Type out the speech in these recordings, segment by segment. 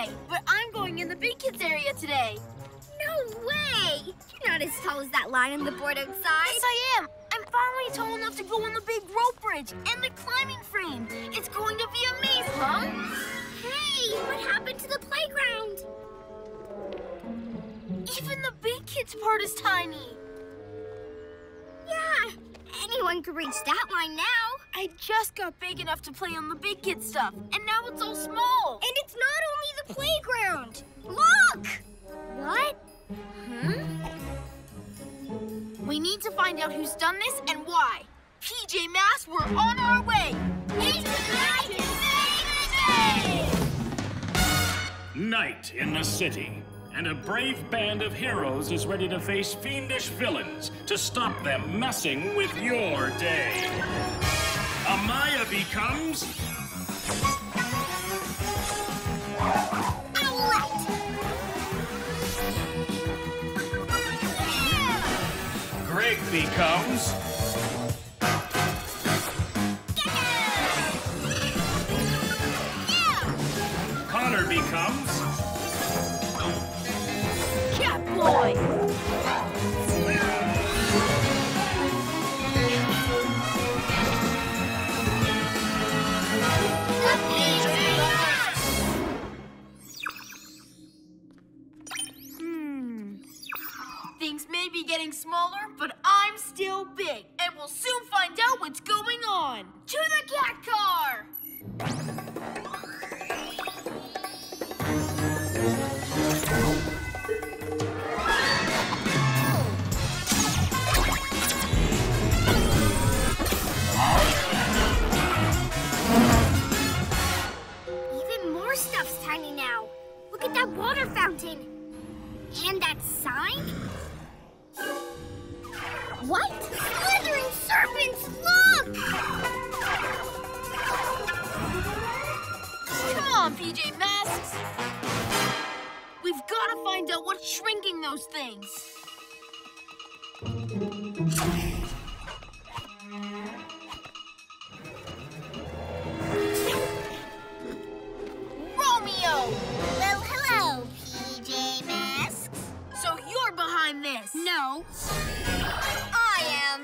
okay, but I'm going in the big kids area today. No way! You're not as tall as that line on the board outside. Yes, I am. I'm finally tall enough to go on the big rope bridge and the climbing frame. It's going to be amazing, huh? Hey, what happened to the playground? Even the big kids part is tiny. Yeah, anyone could reach that line now. I just got big enough to play on the big kid stuff, and now it's all small. And it's not only the playground. Look! What? Hmm? We need to find out who's done this and why. PJ Masks, we're on our way. It's the night in the city! Night in the city. And a brave band of heroes is ready to face fiendish villains to stop them messing with your day. Amaya becomes... Owlette! Yeah! Greg becomes... Gekko! Yeah! Connor becomes... Catboy! The PJ Masks! Things may be getting smaller, but I'm still big, and we'll soon find out what's going on. To the cat car! Look at that water fountain. And that sign? What? Slithering serpents, look! Come on, PJ Masks. We've got to find out what's shrinking those things. This. No. I am.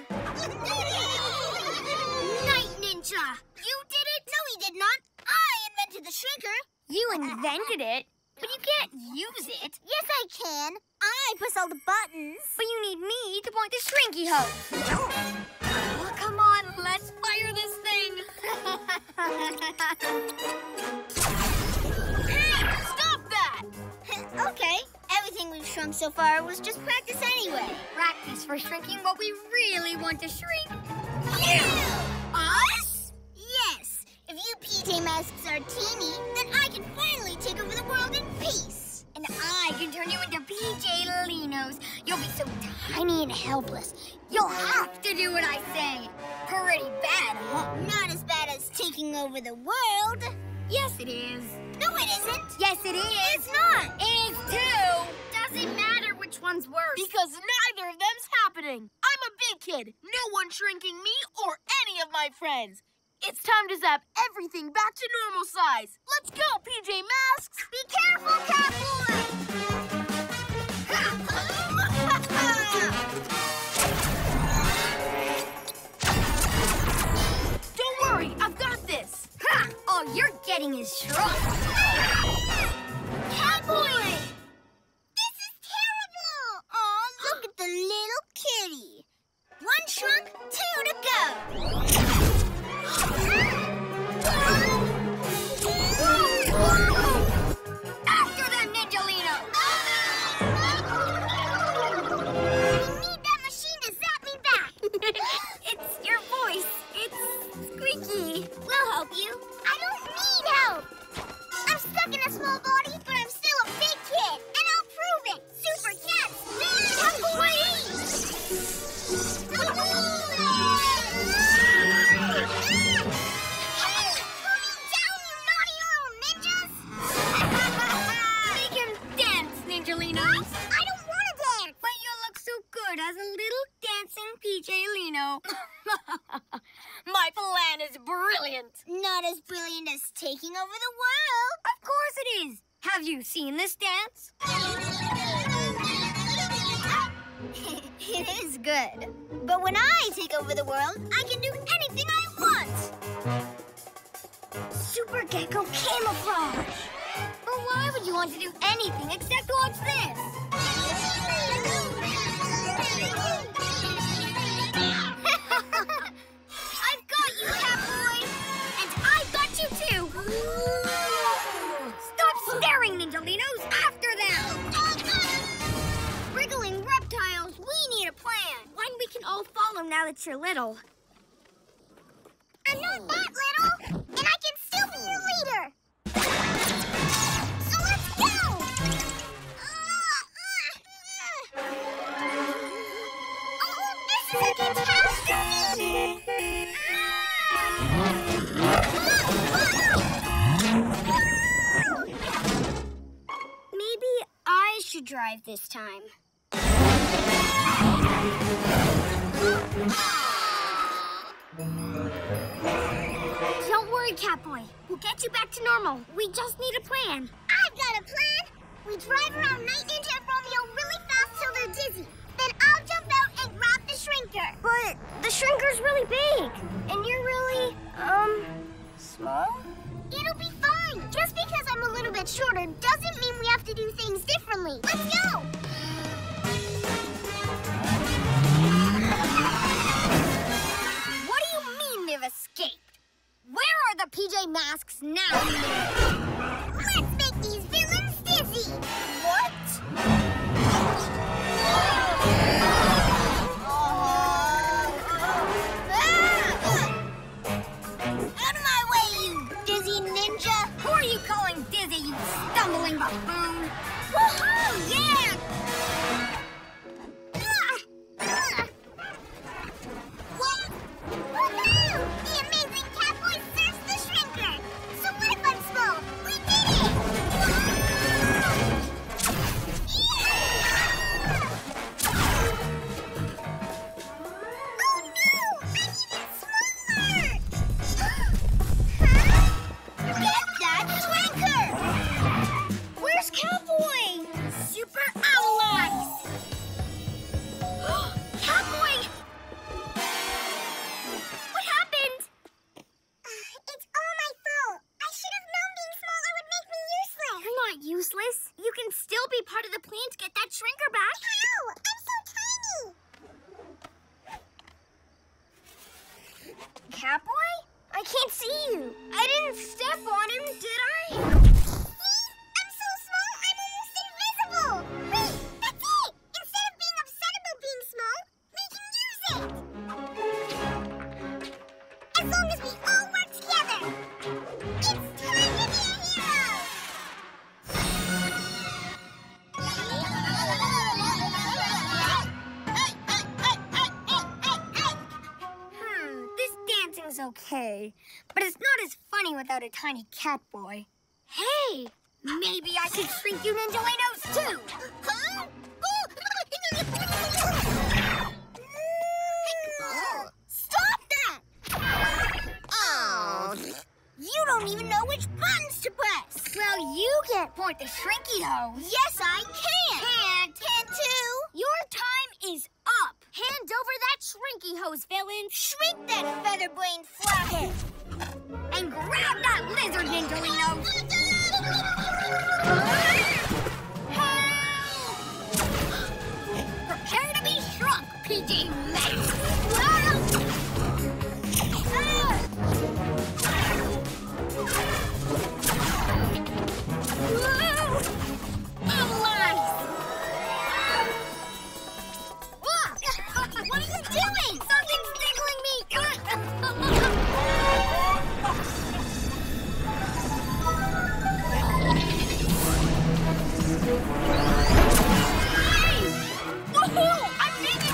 Night Ninja! You did it? No, he did not. I invented the shrinker. You invented it? But you can't use it. Yes, I can. I push all the buttons. But you need me to point the shrinky hose. Oh, come on. Let's fire this thing. Hey, stop that! Okay. Everything we've shrunk so far was just practice anyway. Practice for shrinking what we really want to shrink. You! Us? Yes. If you PJ Masks are teeny, then I can finally take over the world in peace. And I can turn you into PJ Linos. You'll be so tiny and helpless. You'll have to do what I say. Pretty bad, huh? Not as bad as taking over the world. Yes, it is. No, it isn't. Yes, it is. It's not. It is too. Doesn't matter which one's worse. Because neither of them's happening. I'm a big kid. No one shrinking me or any of my friends. It's time to zap everything back to normal size. Let's go, PJ Masks. Be careful, Catboy. Don't worry, I've got this. Ha! All you're getting is shrunk. Catboy! This is terrible! Aw, look at the little kitty. One shrunk, two to go. After them, Ninjalino! I need that machine to zap me back. It's your voice. It's squeaky. We'll help you. I don't need help. I'm stuck in a small body, but I'm still a big kid. And I'll prove it. Super cat, Hey, put me down, you naughty little ninjas. Make him dance, Ninjalinos. I don't want to dance. But you look so good as a little dancing PJ Lino. My plan is brilliant. Not as brilliant as taking over the world. Of course it is. Have you seen this dance? It is good. But when I take over the world, I can do anything I want. Super Gekko camouflage. But why would you want to do anything except watch this? I've got you, Catboy. And I've got you, too. Stop staring, Ninjalinos. After them. Wriggling reptiles, we need a plan. One we can all follow now that you're little. I'm not that little. And I can still be your leader. So let's go! Oh, this is a catastrophe! Maybe I should drive this time. Don't worry, Catboy. We'll get you back to normal. We just need a plan. I've got a plan. We drive around Night Ninja and Romeo really fast till they're dizzy. Then I'll jump out and grab the shrinker. But the shrinker's really big. And you're really, small? It'll be fine. Just because I'm a little bit shorter doesn't mean we have to do things differently. Let's go! What do you mean they've escaped? Where are the PJ Masks now? Let's make these villains dizzy! What? Out of my way, you dizzy ninja! Who are you calling dizzy, you stumbling buffoon? Woohoo! Yeah! What? Woohoo! The amazing Catboy searched the shrinker! Super fun small! We did it! Yeah! Oh no! I'm even smaller! Huh? Get that shrinker! Where's Catboy? Super Owlette! Catboy! What happened? It's all my fault. I should have known being smaller would make me useless. You're not useless. You can still be part of the plan to get that shrinker back. How? I'm so tiny. Catboy? I can't see you. I didn't step on him, did I? See? I'm so small, I'm almost invisible. Wait, that's it. Instead of being upset about being small, we can use it. As long as we all work together, it's time to be a hero! This dancing's okay, but it's not as funny without a tiny Catboy. Hey, maybe I could shrink you Ninjalinos too! Huh? Stop that! Oh, you don't even know which buttons to press. Well, you can't point the shrinky hose. Yes, I can. Can too. Your time is up. Hand over that shrinky hose, villain. Shrink that featherbrain flathead. And grab that lizard, Ninjalino. Prepare to be shrunk, PJ Masks. What are you doing? Something's tickling me. Hey! Woohoo! I'm making it!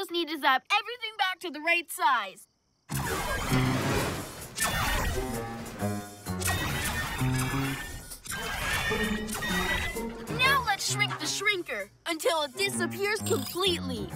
just need to zap everything back to the right size. Now let's shrink the shrinker until it disappears completely.